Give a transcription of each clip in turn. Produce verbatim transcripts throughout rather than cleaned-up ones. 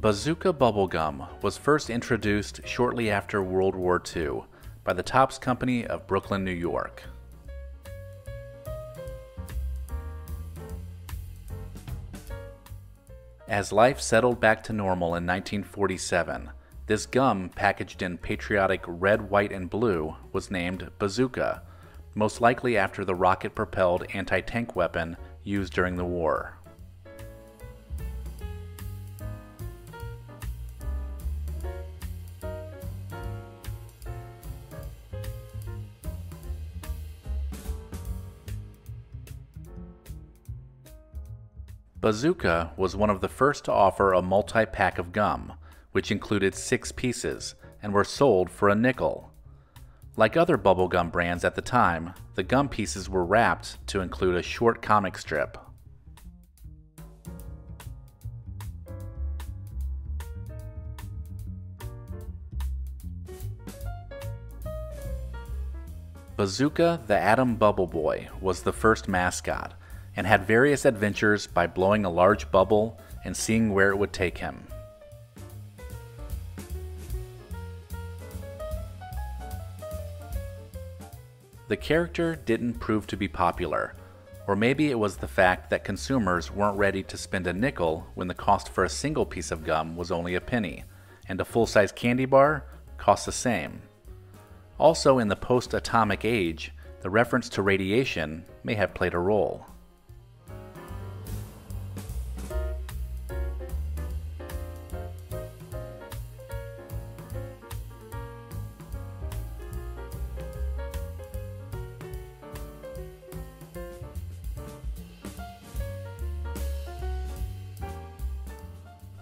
Bazooka bubblegum was first introduced shortly after World War Two by the Topps Company of Brooklyn, New York. As life settled back to normal in nineteen forty-seven, this gum, packaged in patriotic red, white, and blue, was named Bazooka, most likely after the rocket-propelled anti-tank weapon used during the war. Bazooka was one of the first to offer a multi-pack of gum, which included six pieces, and were sold for a nickel. Like other bubblegum brands at the time, the gum pieces were wrapped to include a short comic strip. Bazooka the Atom Bubble Boy was the first mascot, and had various adventures by blowing a large bubble and seeing where it would take him. The character didn't prove to be popular, or maybe it was the fact that consumers weren't ready to spend a nickel when the cost for a single piece of gum was only a penny, and a full-size candy bar cost the same. Also, in the post-atomic age, the reference to radiation may have played a role.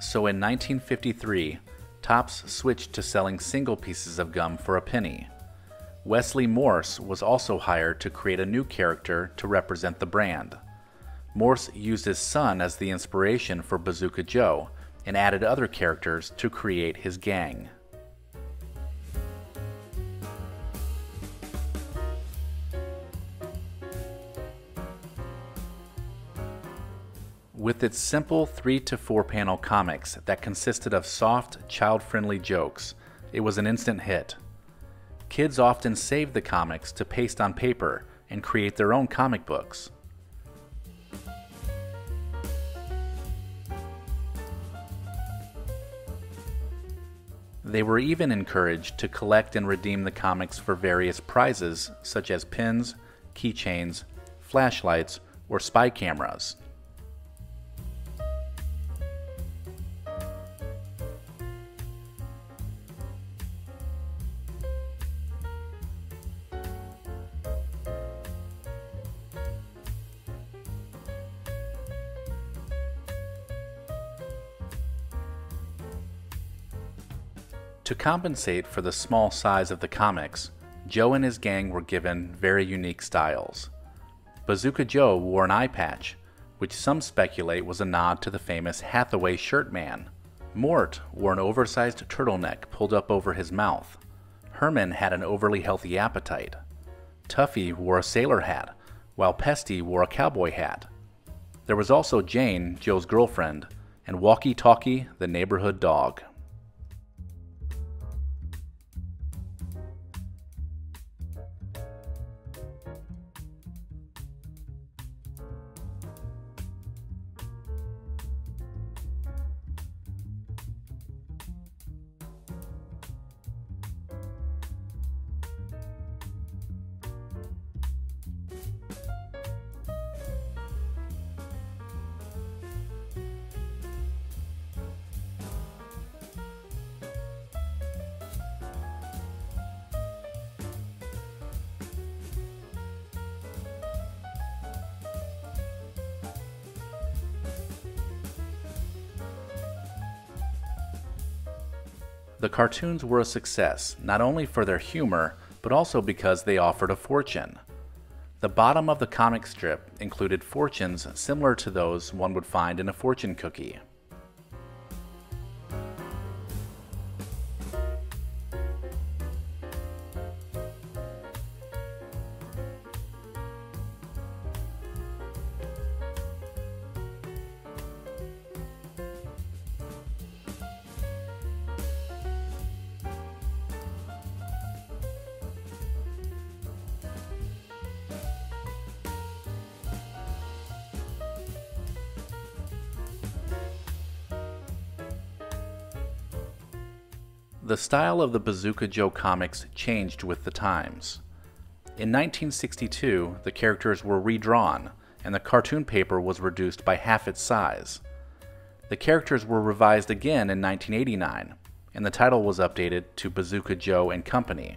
So in nineteen fifty-three, Topps switched to selling single pieces of gum for a penny. Wesley Morse was also hired to create a new character to represent the brand. Morse used his son as the inspiration for Bazooka Joe and added other characters to create his gang. With its simple three to four panel comics that consisted of soft, child-friendly jokes, it was an instant hit. Kids often saved the comics to paste on paper and create their own comic books. They were even encouraged to collect and redeem the comics for various prizes such as pins, keychains, flashlights, or spy cameras. To compensate for the small size of the comics, Joe and his gang were given very unique styles. Bazooka Joe wore an eye patch, which some speculate was a nod to the famous Hathaway shirt man. Mort wore an oversized turtleneck pulled up over his mouth. Herman had an overly healthy appetite. Tuffy wore a sailor hat, while Pesty wore a cowboy hat. There was also Jane, Joe's girlfriend, and Walkie Talkie, the neighborhood dog. The cartoons were a success, not only for their humor, but also because they offered a fortune. The bottom of the comic strip included fortunes similar to those one would find in a fortune cookie. The style of the Bazooka Joe comics changed with the times. In nineteen sixty-two, the characters were redrawn, and the cartoon paper was reduced by half its size. The characters were revised again in nineteen eighty-nine, and the title was updated to Bazooka Joe and Company.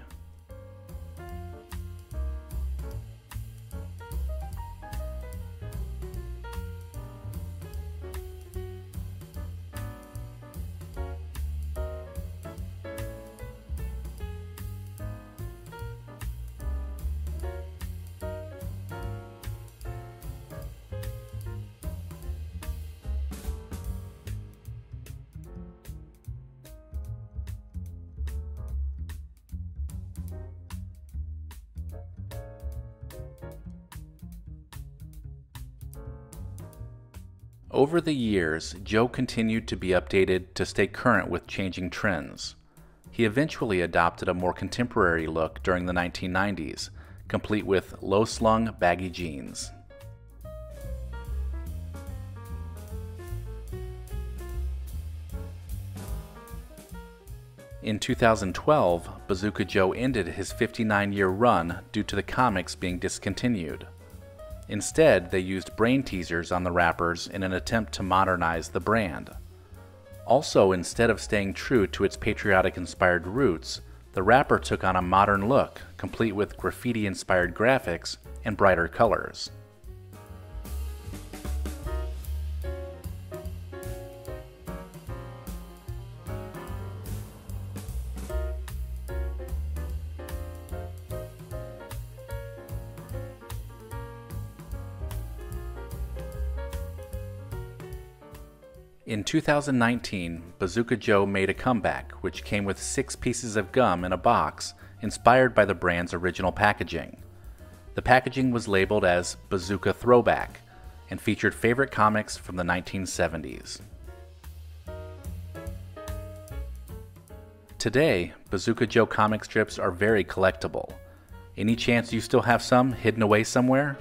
Over the years, Joe continued to be updated to stay current with changing trends. He eventually adopted a more contemporary look during the nineteen nineties, complete with low-slung, baggy jeans. In two thousand twelve, Bazooka Joe ended his fifty-nine year run due to the comics being discontinued. Instead, they used brain teasers on the wrappers in an attempt to modernize the brand. Also, instead of staying true to its patriotic-inspired roots, the wrapper took on a modern look, complete with graffiti-inspired graphics and brighter colors. In two thousand nineteen, Bazooka Joe made a comeback, which came with six pieces of gum in a box inspired by the brand's original packaging. The packaging was labeled as Bazooka Throwback and featured favorite comics from the nineteen seventies. Today, Bazooka Joe comic strips are very collectible. Any chance you still have some hidden away somewhere?